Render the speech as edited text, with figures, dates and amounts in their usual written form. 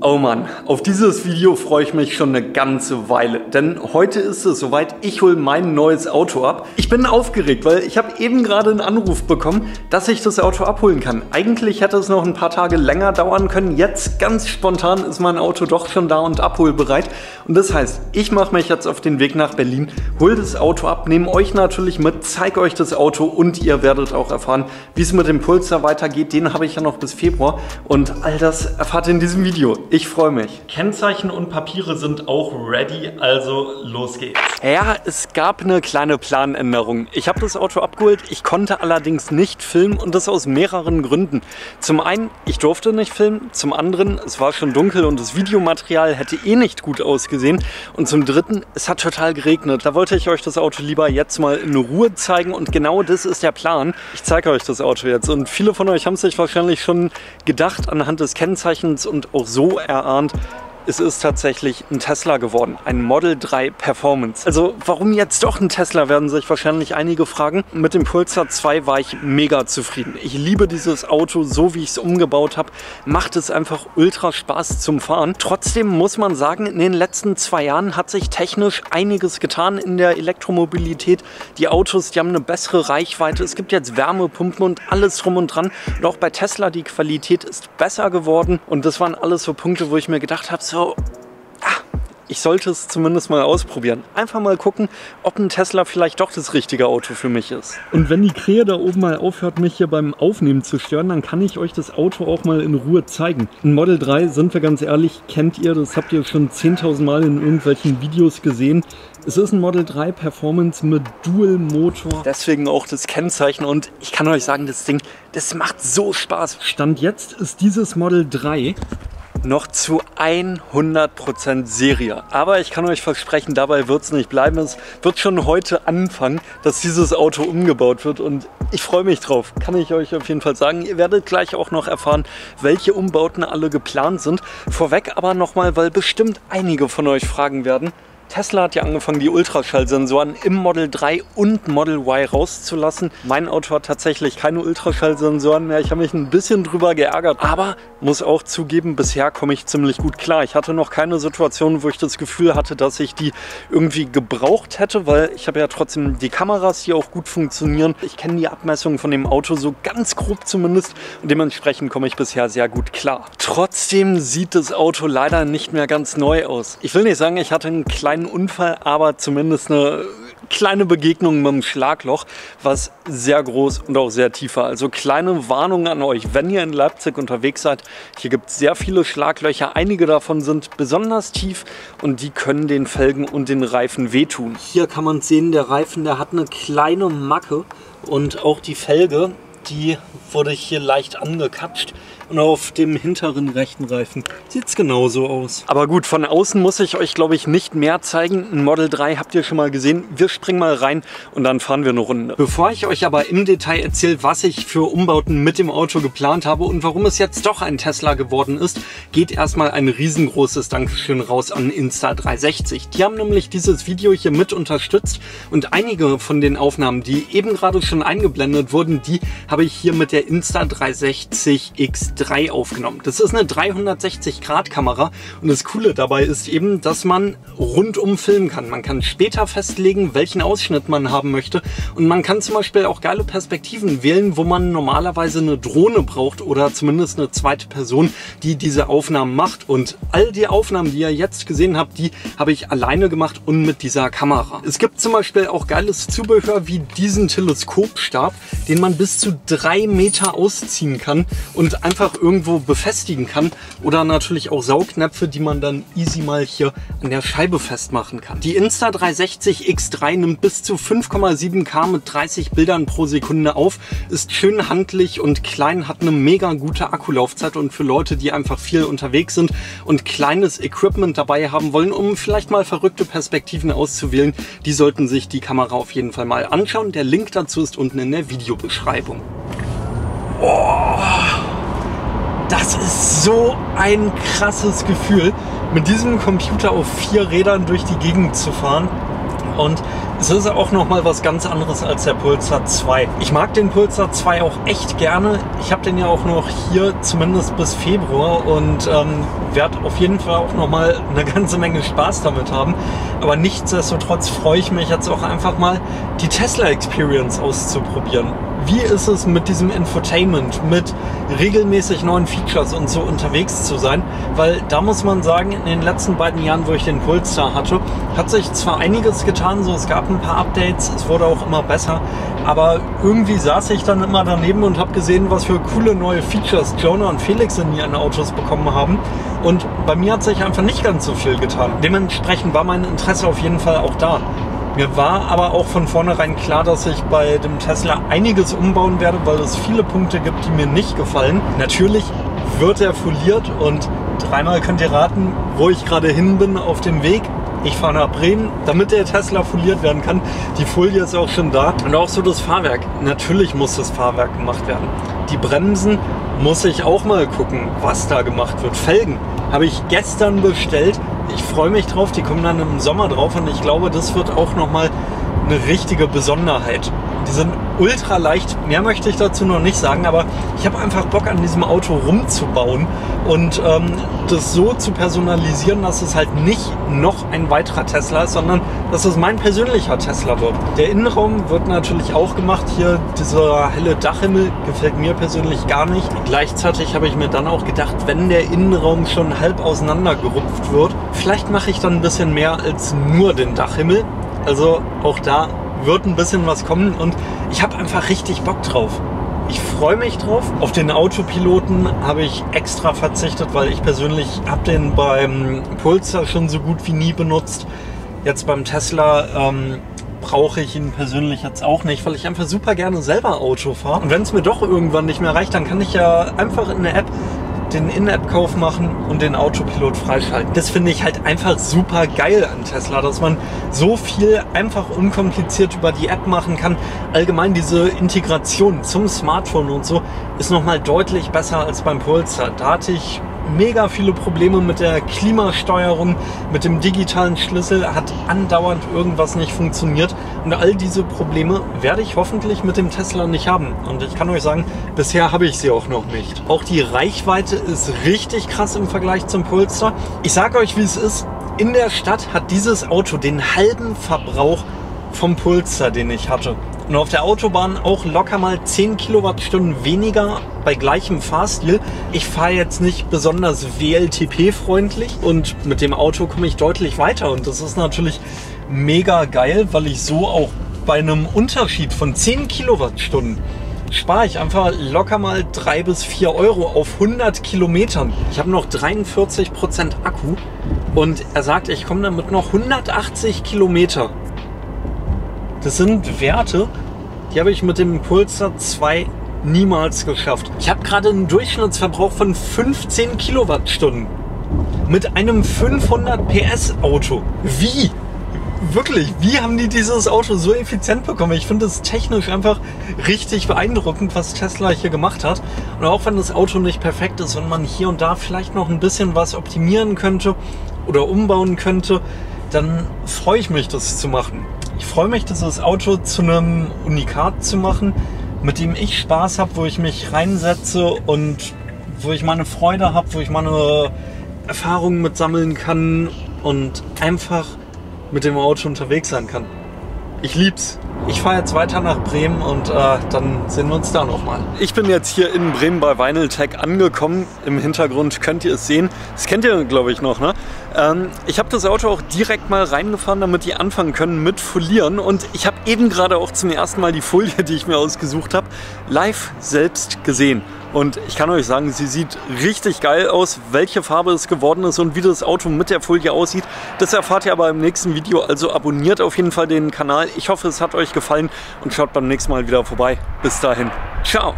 Oh Mann, auf dieses Video freue ich mich schon eine ganze Weile, denn heute ist es soweit, ich hole mein neues Auto ab. Ich bin aufgeregt, weil ich habe eben gerade einen Anruf bekommen, dass ich das Auto abholen kann. Eigentlich hätte es noch ein paar Tage länger dauern können, jetzt ganz spontan ist mein Auto doch schon da und abholbereit. Und das heißt, ich mache mich jetzt auf den Weg nach Berlin, hole das Auto ab, nehme euch natürlich mit, zeige euch das Auto und ihr werdet auch erfahren, wie es mit dem Polestar weitergeht. Den habe ich ja noch bis Februar und all das erfahrt ihr in diesem Video. Ich freue mich. Kennzeichen und Papiere sind auch ready, also los geht's. Ja, es gab eine kleine Planänderung. Ich habe das Auto abgeholt, ich konnte allerdings nicht filmen und das aus mehreren Gründen. Zum einen, ich durfte nicht filmen, zum anderen, es war schon dunkel und das Videomaterial hätte eh nicht gut ausgesehen und zum dritten, es hat total geregnet. Da wollte ich euch das Auto lieber jetzt mal in Ruhe zeigen und genau das ist der Plan. Ich zeige euch das Auto jetzt und viele von euch haben es sich wahrscheinlich schon gedacht anhand des Kennzeichens und auch so erahnt, es ist tatsächlich ein Tesla geworden, ein Model 3 Performance. Also warum jetzt doch ein Tesla, werden sich wahrscheinlich einige fragen. Mit dem Polestar 2 war ich mega zufrieden. Ich liebe dieses Auto, so wie ich es umgebaut habe. Macht es einfach ultra Spaß zum Fahren. Trotzdem muss man sagen, in den letzten 2 Jahren hat sich technisch einiges getan in der Elektromobilität. Die Autos, die haben eine bessere Reichweite. Es gibt jetzt Wärmepumpen und alles drum und dran. Und auch bei Tesla, die Qualität ist besser geworden. Und das waren alles so Punkte, wo ich mir gedacht habe, so, ich sollte es zumindest mal ausprobieren. Einfach mal gucken, ob ein Tesla vielleicht doch das richtige Auto für mich ist. Und wenn die Krähe da oben mal aufhört, mich hier beim Aufnehmen zu stören, dann kann ich euch das Auto auch mal in Ruhe zeigen. Ein Model 3, sind wir ganz ehrlich, kennt ihr, das habt ihr schon 10.000 Mal in irgendwelchen Videos gesehen. Es ist ein Model 3 Performance mit Dual-Motor. Deswegen auch das Kennzeichen und ich kann euch sagen, das Ding, das macht so Spaß. Stand jetzt ist dieses Model 3 noch zu 100% Serie. Aber ich kann euch versprechen, dabei wird es nicht bleiben. Es wird schon heute anfangen, dass dieses Auto umgebaut wird und ich freue mich drauf. Kann ich euch auf jeden Fall sagen. Ihr werdet gleich auch noch erfahren, welche Umbauten alle geplant sind. Vorweg aber nochmal, weil bestimmt einige von euch fragen werden, Tesla hat ja angefangen, die Ultraschallsensoren im Model 3 und Model Y rauszulassen. Mein Auto hat tatsächlich keine Ultraschallsensoren mehr. Ich habe mich ein bisschen drüber geärgert, aber muss auch zugeben, bisher komme ich ziemlich gut klar. Ich hatte noch keine Situation, wo ich das Gefühl hatte, dass ich die irgendwie gebraucht hätte, weil ich habe ja trotzdem die Kameras, die auch gut funktionieren. Ich kenne die Abmessungen von dem Auto so ganz grob zumindest und dementsprechend komme ich bisher sehr gut klar. Trotzdem sieht das Auto leider nicht mehr ganz neu aus. Ich will nicht sagen, ich hatte einen kleinen Unfall, aber zumindest eine kleine Begegnung mit dem Schlagloch, was sehr groß und auch sehr tief war. Also kleine Warnung an euch, wenn ihr in Leipzig unterwegs seid. Hier gibt es sehr viele Schlaglöcher, einige davon sind besonders tief und die können den Felgen und den Reifen wehtun. Hier kann man sehen, der Reifen, der hat eine kleine Macke und auch die Felge, die wurde hier leicht angekapscht. Und auf dem hinteren rechten Reifen sieht es genauso aus. Aber gut, von außen muss ich euch, glaube ich, nicht mehr zeigen. Ein Model 3 habt ihr schon mal gesehen. Wir springen mal rein und dann fahren wir eine Runde. Bevor ich euch aber im Detail erzähle, was ich für Umbauten mit dem Auto geplant habe und warum es jetzt doch ein Tesla geworden ist, geht erstmal ein riesengroßes Dankeschön raus an Insta360. Die haben nämlich dieses Video hier mit unterstützt und einige von den Aufnahmen, die eben gerade schon eingeblendet wurden, die habe ich hier mit der Insta360 X3 aufgenommen. Das ist eine 360-Grad-Kamera und das Coole dabei ist eben, dass man rundum filmen kann. Man kann später festlegen, welchen Ausschnitt man haben möchte und man kann zum Beispiel auch geile Perspektiven wählen, wo man normalerweise eine Drohne braucht oder zumindest eine zweite Person, die diese Aufnahmen macht. Und all die Aufnahmen, die ihr jetzt gesehen habt, die habe ich alleine gemacht und mit dieser Kamera. Es gibt zum Beispiel auch geiles Zubehör wie diesen Teleskopstab, den man bis zu 3 Meter ausziehen kann und einfach irgendwo befestigen kann oder natürlich auch Saugnäpfe, die man dann easy mal hier an der Scheibe festmachen kann. Die Insta360 X3 nimmt bis zu 5,7K mit 30 Bildern pro Sekunde auf, ist schön handlich und klein, hat eine mega gute Akkulaufzeit und für Leute, die einfach viel unterwegs sind und kleines Equipment dabei haben wollen, um vielleicht mal verrückte Perspektiven auszuwählen, die sollten sich die Kamera auf jeden Fall mal anschauen. Der Link dazu ist unten in der Videobeschreibung. Oh, das ist so ein krasses Gefühl, mit diesem Computer auf 4 Rädern durch die Gegend zu fahren. Und Es ist auch nochmal was ganz anderes als der Polestar 2. Ich mag den Polestar 2 auch echt gerne. Ich habe den ja auch noch hier zumindest bis Februar und werde auf jeden Fall auch nochmal eine ganze Menge Spaß damit haben. Aber nichtsdestotrotz freue ich mich jetzt auch einfach mal, die Tesla Experience auszuprobieren. Wie ist es mit diesem Infotainment, mit regelmäßig neuen Features und so unterwegs zu sein? Weil da muss man sagen, in den letzten beiden Jahren, wo ich den Polestar hatte, hat sich zwar einiges getan, so es gab ein paar Updates, es wurde auch immer besser, aber irgendwie saß ich dann immer daneben und habe gesehen, was für coole neue Features Jonah und Felix in ihren Autos bekommen haben. Und bei mir hat sich einfach nicht ganz so viel getan. Dementsprechend war mein Interesse auf jeden Fall auch da. Mir war aber auch von vornherein klar, dass ich bei dem Tesla einiges umbauen werde, weil es viele Punkte gibt, die mir nicht gefallen. Natürlich wird er foliert und dreimal könnt ihr raten, wo ich gerade hin bin auf dem Weg. Ich fahre nach Bremen, damit der Tesla foliert werden kann. Die Folie ist auch schon da. Und auch so das Fahrwerk. Natürlich muss das Fahrwerk gemacht werden. Die Bremsen muss ich auch mal gucken, was da gemacht wird. Felgen habe ich gestern bestellt. Ich freue mich drauf. Die kommen dann im Sommer drauf. Und ich glaube, das wird auch nochmal eine richtige Besonderheit. Die sind ultra leicht. Mehr möchte ich dazu noch nicht sagen. Aber ich habe einfach Bock, an diesem Auto rumzubauen und das so zu personalisieren, dass es halt nicht noch ein weiterer Tesla ist, sondern dass es mein persönlicher Tesla wird. Der Innenraum wird natürlich auch gemacht. Hier dieser helle Dachhimmel gefällt mir persönlich gar nicht. Gleichzeitig habe ich mir dann auch gedacht, wenn der Innenraum schon halb auseinandergerupft wird, vielleicht mache ich dann ein bisschen mehr als nur den Dachhimmel. Also auch da wird ein bisschen was kommen und ich habe einfach richtig Bock drauf. Ich freue mich drauf. Auf den Autopiloten habe ich extra verzichtet, weil ich persönlich habe den beim Polestar schon so gut wie nie benutzt. Jetzt beim Tesla brauche ich ihn persönlich jetzt auch nicht, weil ich einfach super gerne selber Auto fahre. Und wenn es mir doch irgendwann nicht mehr reicht, dann kann ich ja einfach in der App den In-App-Kauf machen und den Autopilot freischalten. Das finde ich halt einfach super geil an Tesla, dass man so viel einfach unkompliziert über die App machen kann. Allgemein diese Integration zum Smartphone und so ist nochmal deutlich besser als beim Polestar. Da hatte ich mega viele Probleme mit der Klimasteuerung, mit dem digitalen Schlüssel, hat andauernd irgendwas nicht funktioniert und all diese Probleme werde ich hoffentlich mit dem Tesla nicht haben und ich kann euch sagen, bisher habe ich sie auch noch nicht. Auch die Reichweite ist richtig krass im Vergleich zum Polestar. Ich sage euch, wie es ist, in der Stadt hat dieses Auto den halben Verbrauch vom Polestar, den ich hatte. Und auf der Autobahn auch locker mal 10 Kilowattstunden weniger bei gleichem Fahrstil. Ich fahre jetzt nicht besonders WLTP-freundlich und mit dem Auto komme ich deutlich weiter. Und das ist natürlich mega geil, weil ich so auch bei einem Unterschied von 10 Kilowattstunden spare ich einfach locker mal 3 bis 4 Euro auf 100 Kilometern. Ich habe noch 43% Akku und er sagt, ich komme damit noch 180 Kilometer. Das sind Werte, die habe ich mit dem Polestar 2 niemals geschafft. Ich habe gerade einen Durchschnittsverbrauch von 15 Kilowattstunden mit einem 500 PS Auto. Wie? Wirklich, wie haben die dieses Auto so effizient bekommen? Ich finde es technisch einfach richtig beeindruckend, was Tesla hier gemacht hat. Und auch wenn das Auto nicht perfekt ist und man hier und da vielleicht noch ein bisschen was optimieren könnte oder umbauen könnte, dann freue ich mich, das zu machen. Ich freue mich, dieses Auto zu einem Unikat zu machen, mit dem ich Spaß habe, wo ich mich reinsetze und wo ich meine Freude habe, wo ich meine Erfahrungen mit sammeln kann und einfach mit dem Auto unterwegs sein kann. Ich lieb's. Ich fahre jetzt weiter nach Bremen und dann sehen wir uns da nochmal. Ich bin jetzt hier in Bremen bei Vinyl Tech angekommen. Im Hintergrund könnt ihr es sehen. Das kennt ihr, glaube ich, noch, ne? Ich habe das Auto auch direkt mal reingefahren, damit die anfangen können mit Folieren. Und ich habe eben gerade auch zum ersten Mal die Folie, die ich mir ausgesucht habe, live selbst gesehen. Und ich kann euch sagen, sie sieht richtig geil aus. Welche Farbe es geworden ist und wie das Auto mit der Folie aussieht, das erfahrt ihr aber im nächsten Video. Also abonniert auf jeden Fall den Kanal. Ich hoffe, es hat euch gefallen und schaut beim nächsten Mal wieder vorbei. Bis dahin. Ciao.